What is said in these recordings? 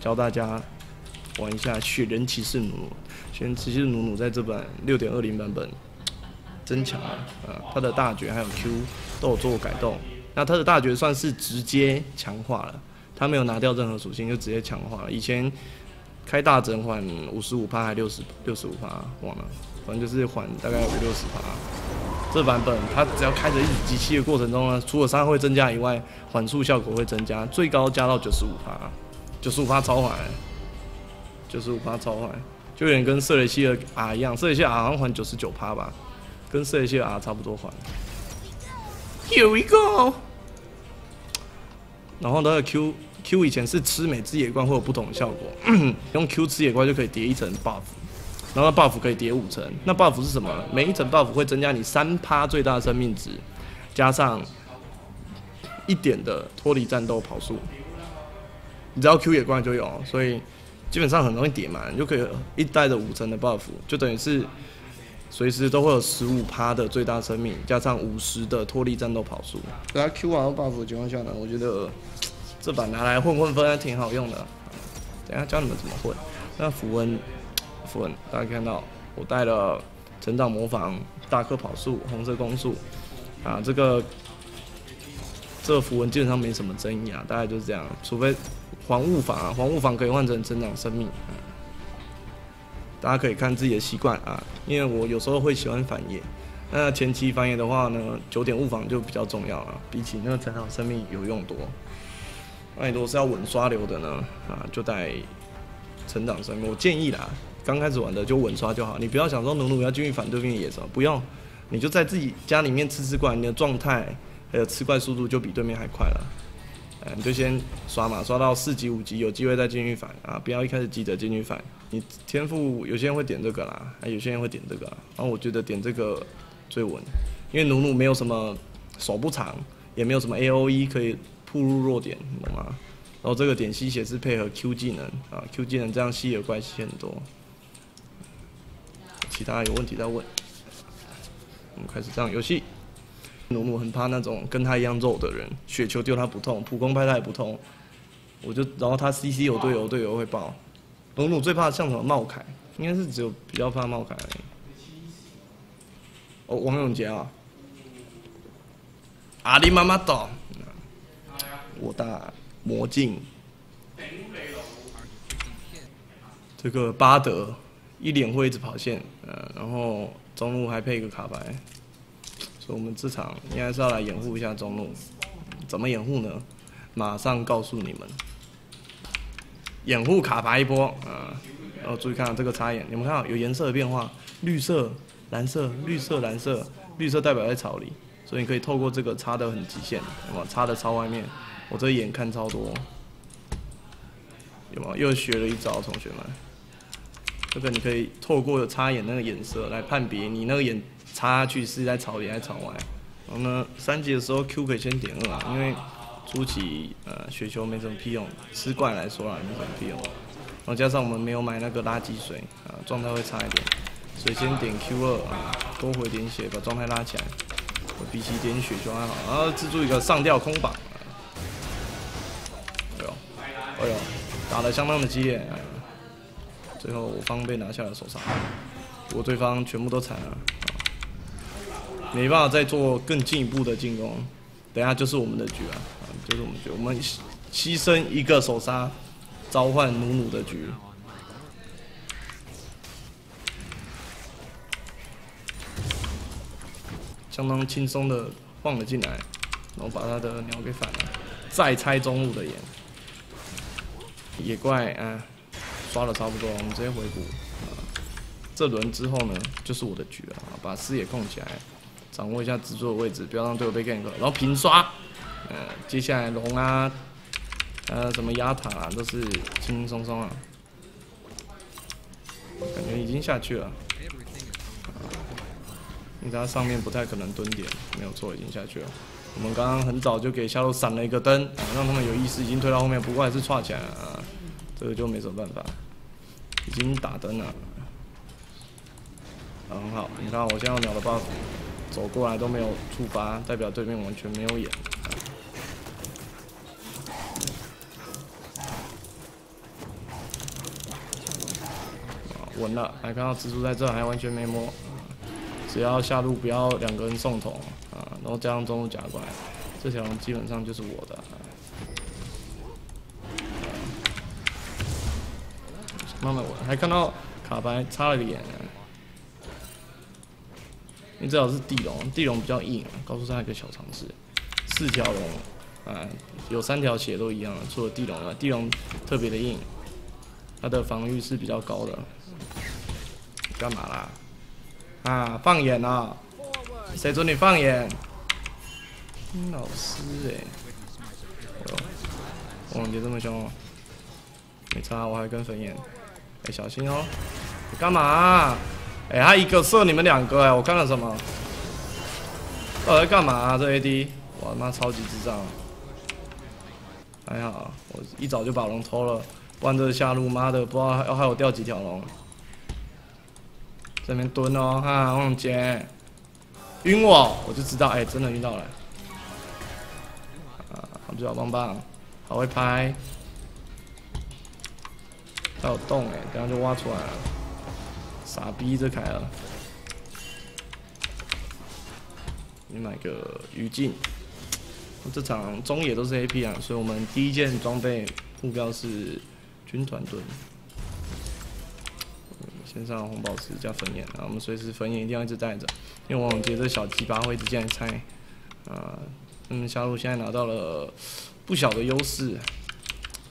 教大家玩一下《雪人骑士努努》。《雪人骑士努努》在这版 6.20 版本增强了，它的大绝还有 Q 都有做改动。那它的大绝算是直接强化了，它没有拿掉任何属性，就直接强化了。以前开大整缓55%还65%，忘了，反正就是缓大概50-60%。这版本它只要开着一直集气的过程中呢，除了伤害会增加以外，缓速效果会增加，最高加到95%，95%超缓，95%超缓，就有点跟瑟雷西的 R 一样，瑟雷西的 R 好像缓99%吧，跟瑟雷西的 R 差不多缓。Here we go。然后它的 Q 以前是吃每只野怪会有不同的效果，用 Q 吃野怪就可以叠一层 buff， 然后 buff 可以叠5层。那 buff 是什么？每一层 buff 会增加你3%最大的生命值，加上1点的脱离战斗跑速。你只要 Q 野怪就有，所以基本上很容易叠满，你就可以一带着5层的 buff， 就等于是随时都会有15%的最大生命，加上50的脱离战斗跑速。给他 Q 完 buff 的情况下呢，我觉得这把拿来混混分还挺好用的，等一下教你们怎么混。那符文，大家看到我带了成长魔防、大颗跑速、红色攻速，啊，这个符文基本上没什么争议啊，大概就是这样，除非黄雾防啊，黄雾防可以换成成长生命，大家可以看自己的习惯啊，因为我有时候会喜欢反野，那前期反野的话呢，9点雾防就比较重要了，比起那个成长生命有用多。那你如果是要稳刷流的呢？啊，就带成长生命。我建议啦，刚开始玩的就稳刷就好，你不要想说努努要进去反对面野兽，不用，你就在自己家里面吃怪，你的状态还有吃怪速度就比对面还快了。你就先刷嘛，刷到4级5级有机会再进去反啊，不要一开始急着进去反。你天赋有些人会点这个啦，有些人会点这个啦，然后我觉得点这个最稳，因为努努没有什么手不长，也没有什么 AOE 可以。暴露弱点，你懂吗？然后这个点吸血是配合 Q 技能啊 ，Q 技能这样吸血怪吸很多。其他有问题再问。我们开始这场游戏。努努很怕那种跟他一样肉的人，雪球丢他不痛，普攻拍他也不痛。然后他 CC 有队友，队友会爆。努努最怕像什么茂凯，应该是只有比较怕茂凯而已。哦，王永杰啊！阿里妈妈懂。我大魔镜，这个巴德一脸会一直跑线，然后中路还配一个卡白，所以我们这场应该是要来掩护一下中路。怎么掩护呢？马上告诉你们，掩护卡白一波啊！然后注意看这个插眼，你们看到有颜色的变化，绿色、蓝色、绿色、蓝色，绿色代表在草里，所以你可以透过这个插得很极限，那么插得超外面。我这眼看超多，有没有？又学了一招，同学们。这个你可以透过插眼那个眼色来判别你那个眼插下去是在朝里还是朝外。然后呢，3级的时候 Q 可以先点2啊，因为初期雪球没什么屁用，吃怪来说啦没什么屁用。然后加上我们没有买那个垃圾水啊，状态会差一点，所以先点 Q2啊，多回点血把状态拉起来。我比起点雪球还好，然后制作一个上吊空绑。哎呦，打得相当的激烈，最后我方被拿下了手上，不过对方全部都惨了，没办法再做更进一步的进攻。等一下就是我们的局了，就是我们局，我们牺牲一个手杀，召唤努努的局。相当轻松的放了进来，然后把他的鸟给反了，再拆中路的眼。野怪啊，刷的差不多，我们直接回补。这轮之后呢，就是我的局了，把视野控起来，掌握一下蜘蛛的位置，不要让队友被 gank。然后平刷，接下来龙啊，什么压塔啊，都是轻轻松松啊。感觉已经下去了，因为它上面不太可能蹲点，没有错，已经下去了。我们刚刚很早就给下路闪了一个灯，让他们有意识，已经推到后面，不过还是踹起来了，这个就没什么办法，已经打灯了，很好，你看我现在有鸟的 buff， 走过来都没有触发，代表对面完全没有眼。稳了，还看到蜘蛛在这还完全没摸，只要下路不要两个人送头啊，然后加上中路假怪，这条龙基本上就是我的。慢慢稳，还看到卡牌插了个眼，因为这条是地龙，地龙比较硬，告诉大家一个小常识，四条龙。 啊，有三条血都一样，除了地龙啊，地龙特别的硬，它的防御是比较高的。干嘛啦？啊，放眼啊！谁准你放眼？丁老师哎、欸，哇，你这么凶哦！没差，我还跟粉眼。哎、欸，小心哦！你干嘛、啊？哎、欸，他一个射你们两个哎、欸，我看了什么？在干嘛、啊？这 AD， 我他妈超级智障！ 还好，我一早就把龙偷了，不然这下路妈的不知道要害我掉几条龙。这边蹲哦，哈，王姐，晕我，我就知道，哎、欸，真的晕到了。啊，好不好棒棒，好会拍。还有洞哎、欸，刚刚就挖出来了，傻逼这凯尔。你买个鱼镜。 这场中野都是 AP 啊，所以我们第一件装备目标是军团盾。先上红宝石加粉眼啊，我们随时粉眼一定要一直带着，因为王永杰这小鸡巴会一直进来拆啊。那么下路现在拿到了不小的优势，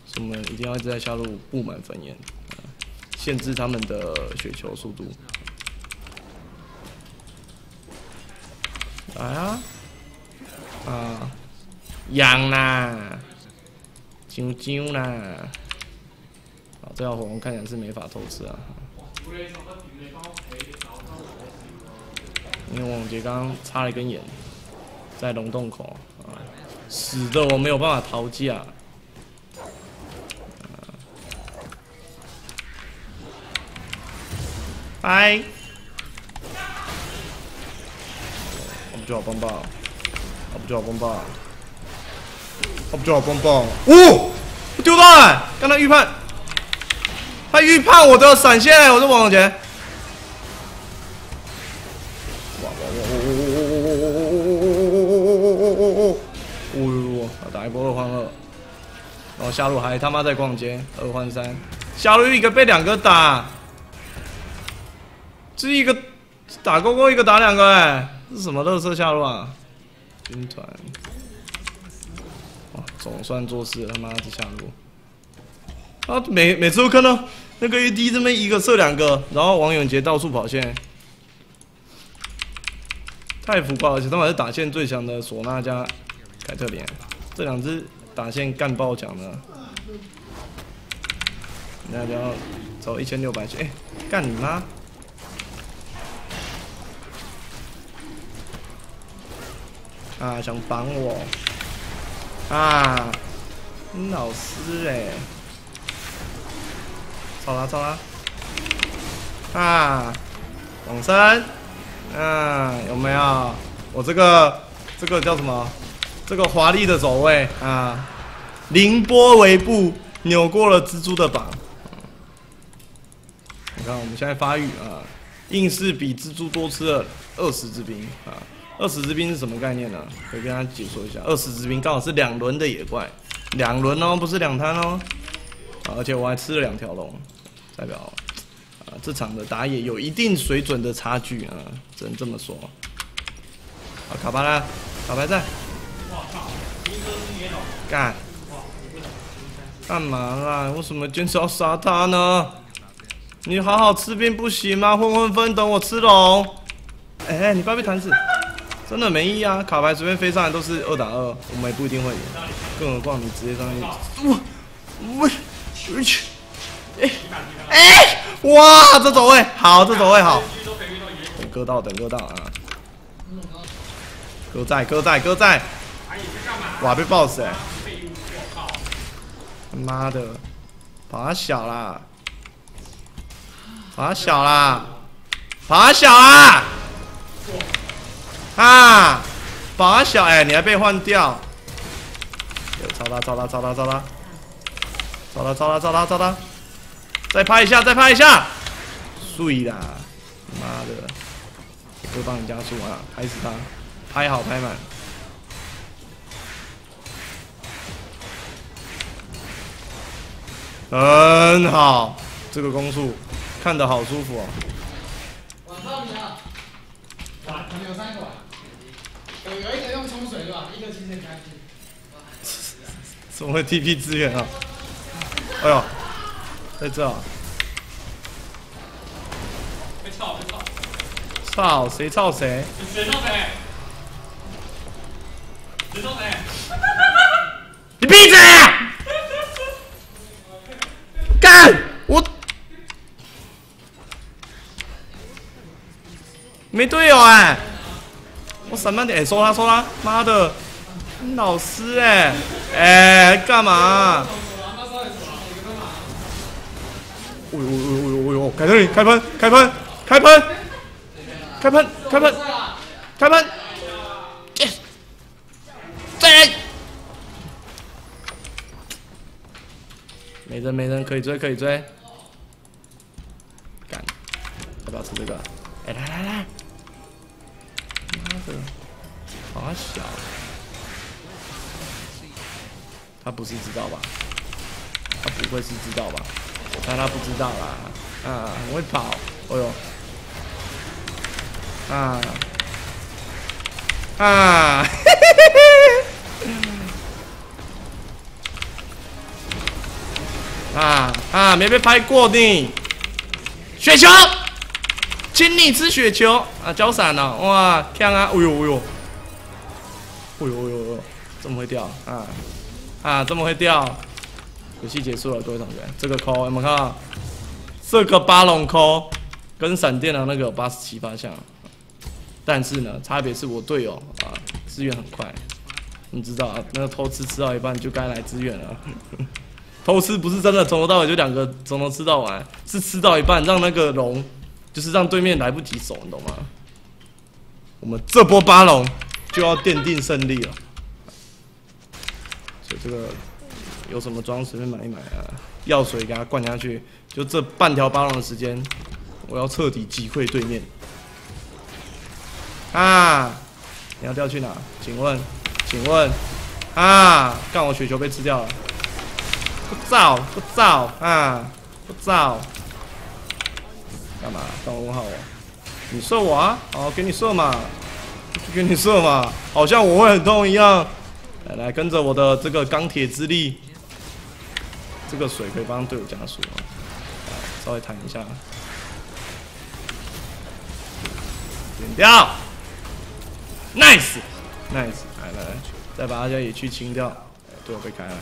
所以我们一定要一直在下路布满粉眼、限制他们的雪球速度。来啊！啊！ 痒啦，啾啾啦！好，这条火龙看起来是没法偷吃啊，因为王杰刚刚插了一根眼，在龙洞口啊，死的我没有办法逃架。拜，我们就要崩爆，我们就要崩爆。 我不就好棒棒！哦，我丢到了，刚才预判，他预判我的闪现，我是王永杰。哇！打一波二换二，然后下路还他妈在逛街，二换三，下路一个被两个打，这一个打勾勾，一个打两个，哎，这是什么垃圾下路啊？军团。 总算做事了，他妈这下路啊！每次都看到那个 AD 这边一个射两个，然后王永杰到处跑线，太浮夸了！而且他们是打线最强的唢呐加凯特琳，这两只打线干爆强的，人家就要走1600血，哎，干你妈！ 啊，想绑我！ 啊，丁老师哎、欸，操啦操啦！啊，往生，啊，有没有？我这个叫什么？这个华丽的走位啊，凌波微步扭过了蜘蛛的膀。你看我们现在发育啊，硬是比蜘蛛多吃了20只兵啊。 20之兵是什么概念呢、啊？可以跟大家解说一下。20之兵刚好是两轮的野怪，两轮哦，不是两摊哦、啊。而且我还吃了2条龙，代表啊这场的打野有一定水准的差距啊，只能这么说。啊，卡巴拉，卡牌在。干！干嘛啦？为什么坚持要杀他呢？你好好吃兵不行吗？混混分，等我吃龙。哎、欸，你不要被弹死。 真的没意义啊！卡牌随便飞上来都是2打2，我们也不一定会赢。更何况你直接上去，我去，哎哎，哇！这走位好，这走位好。等割到，等割到啊！割在，割在，割在！哇，被爆死哎！他妈的，爬小啦！爬小啦！爬小啦！ 啊！把小哎、欸，你还被换掉！操他！操他！操他！操他！操他！操他！操他！操他！再拍一下！再拍一下！水啦！妈的，又帮你加速啊！拍死他，拍好拍满。 很好，这个攻速看得好舒服哦。我靠你了！哇，他们有三个啊，有一个用冲水对吧？一个提前开机。怎么会 TP 支援啊？哎呦，在这啊！别操！别操！操谁操谁？谁操谁？谁操谁？你闭嘴！ 我没队友哎、欸，我闪慢点，哎、欸，收他收他，妈的，老师哎、欸，干嘛？我凯特琳开喷开喷开喷开喷开喷开喷，再来。 没人，没人，可以追，可以追。干，要不要吃这个？哎、欸，来来来，妈的，好小！他不是知道吧？他不会是知道吧？但他不知道啦。啊，我会跑。哎呦，啊啊！嘿嘿嘿嘿。 啊啊！没被拍过的雪球，请你吃雪球啊！交闪了、哦、哇！看啊！哎呦哎呦，哎呦哎呦，这么会掉啊啊！这么会掉！游戏结束了，各位同学，这个扣我们看，这个巴龙扣跟闪电的那个有87发像，但是呢，差别是我队友啊支援很快，你知道啊，那个偷吃吃到一半就该来支援了。偷吃不是真的，从头到尾就两个，从头吃到完，是吃到一半让那个龙，就是让对面来不及守，你懂吗？我们这波八龙就要奠定胜利了。所以这个有什么装随便买一买啊，药水给它灌下去，就这半条八龙的时间，我要彻底击溃对面。啊！你要掉去哪？请问，请问，啊！干我雪球被吃掉了。 不造，不造啊！不造，干嘛？干嘛问号我？你射我啊！哦，给你射嘛，给你射嘛，好像我会很痛一样。来来，跟着我的这个钢铁之力，这个水可以帮队友加速啊！稍微弹一下，点掉 ，nice，nice， 来来来，再把大家野区清掉，队友被开了。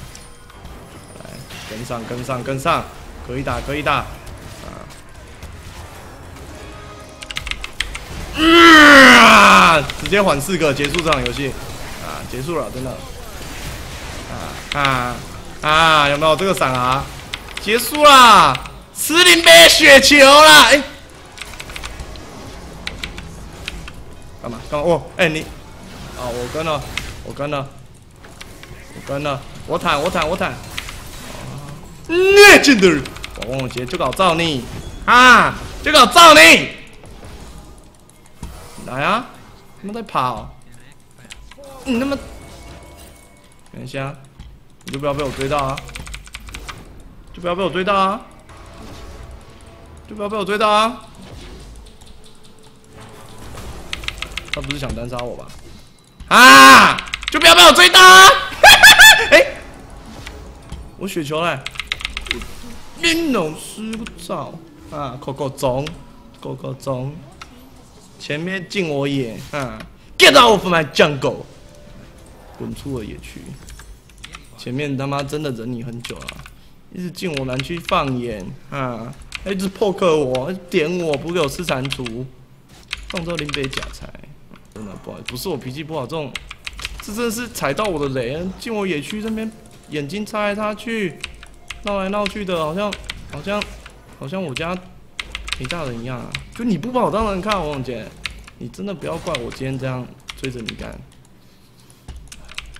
跟上，跟上，跟上，可以打，可以打，啊！直接缓4个，结束这场游戏，啊，结束了，真的，啊啊啊！有没有这个闪啊？结束啦，10杯雪球啦！哎、欸，干嘛？干嘛？哦，哎、欸、你，啊，我跟了，我跟了，我跟了，我坦，我坦，我坦。 Legendary， 我忘了接，就搞造你啊，就搞造你，来啊！他们在跑，你他妈，等一下，你就不要被我追到啊！就不要被我追到啊！就不要被我追到啊！他不是想单杀我吧？啊！就不要被我追到啊！哎、欸，我雪球嘞！ 林老师，我操啊！扣扣中，扣扣中，前面进我野啊 ！Get off my jungle， 滚出我野区！前面他妈真的忍你很久了，一直进我南区放眼啊！一直 poke 我，点我，不给我吃蟾蜍。上周林北假财，真的不好意思，不是我脾气不好，这种这真的是踩到我的雷，进我野区这边眼睛擦来擦去。 闹来闹去的，好像我家没大人一样啊！就你不把我当人看，王永杰，你真的不要怪我今天这样追着你干。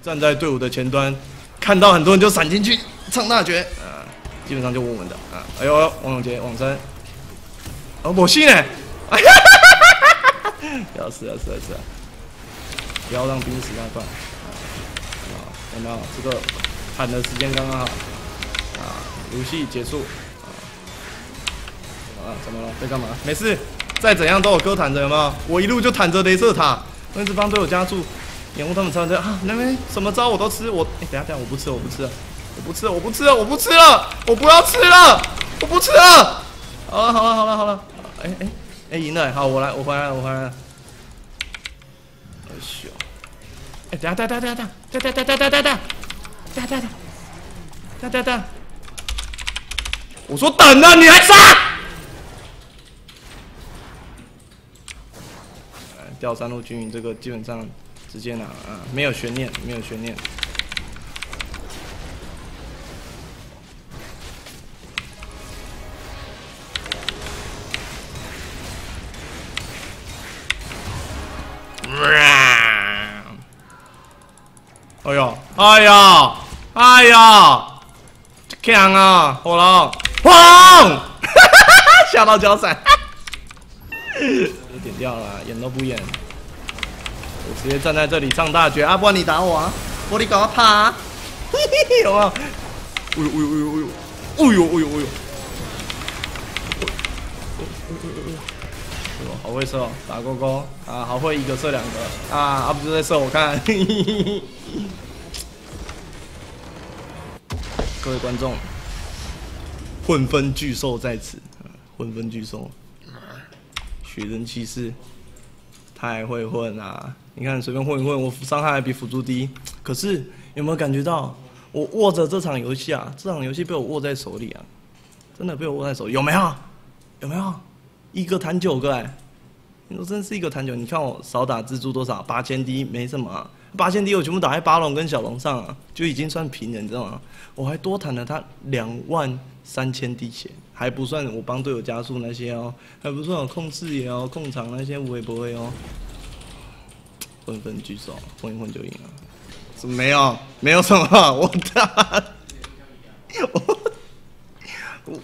站在队伍的前端，看到很多人就闪进去唱大绝啊，基本上就稳稳的啊！哎呦，王永杰往生，哦，我信哎！要死要死要死！不要让兵死那段。啊，看到这个喊的时间刚刚好。啊，游戏结束。啊，怎么了？在干嘛？没事，再怎样都有哥坦着，有没有？我一路就坦着雷射塔，那这帮队友加速，掩护他们超人啊！那边什么招我都吃，我哎，等一下，我不吃，我不吃了。 我不吃了，我不要吃了，我不吃了。好了，哎，赢了，好，我回来了。哎呦，哎，等下，我说等了，你还杀？掉三路均匀，这个基本上直接拿啊，没有悬念。 哎呦！强啊，火龙，吓到脚闪，点掉了，演都不演，我直接站在这里唱大绝啊！不然你打我啊，我你搞我怕，嘿嘿，有啊！哎呦！ 好会射，打勾勾啊！好会一个射两个啊！不就在射我看，各位观众，混分巨兽在此，混分巨兽，雪人骑士太会混啦、啊！你看随便混一混，我伤害还比辅助低。可是有没有感觉到，我握着这场游戏啊，这场游戏被我握在手里啊，真的被我握在手里，有没有？一个弹9个哎、欸，你说真是一个弹9，你看我少打蜘蛛多少？8000滴没什么、啊，8000滴我全部打在巴龙跟小龙上啊，就已经算平人，你知道吗？我还多弹了他23000滴血，还不算我帮队友加速那些哦，还不算我控视野哦、控场那些不会哦。混分巨兽，混一混就赢了，怎么没有什么，我打，我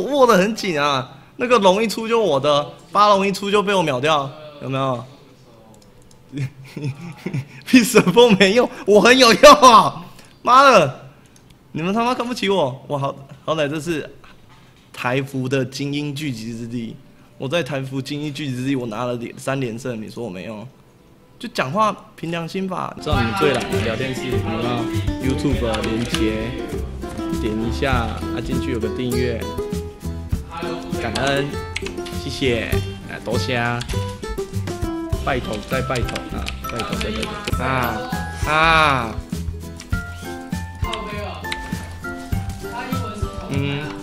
握得很紧啊。 那个龙一出就我的，巴龙一出就被我秒掉，有没有？屁神风没用，我很有用啊！妈的，你们他妈看不起我！我好歹这是台服的精英聚集之地，我在台服精英聚集之地，我拿了3连胜，你说我没用？就讲话凭良心吧。知道你们最懒的聊天室，你要 YouTube 的连结，点一下啊，进去有个订阅。 感恩，谢谢，哎，多谢，拜托啊！嗯。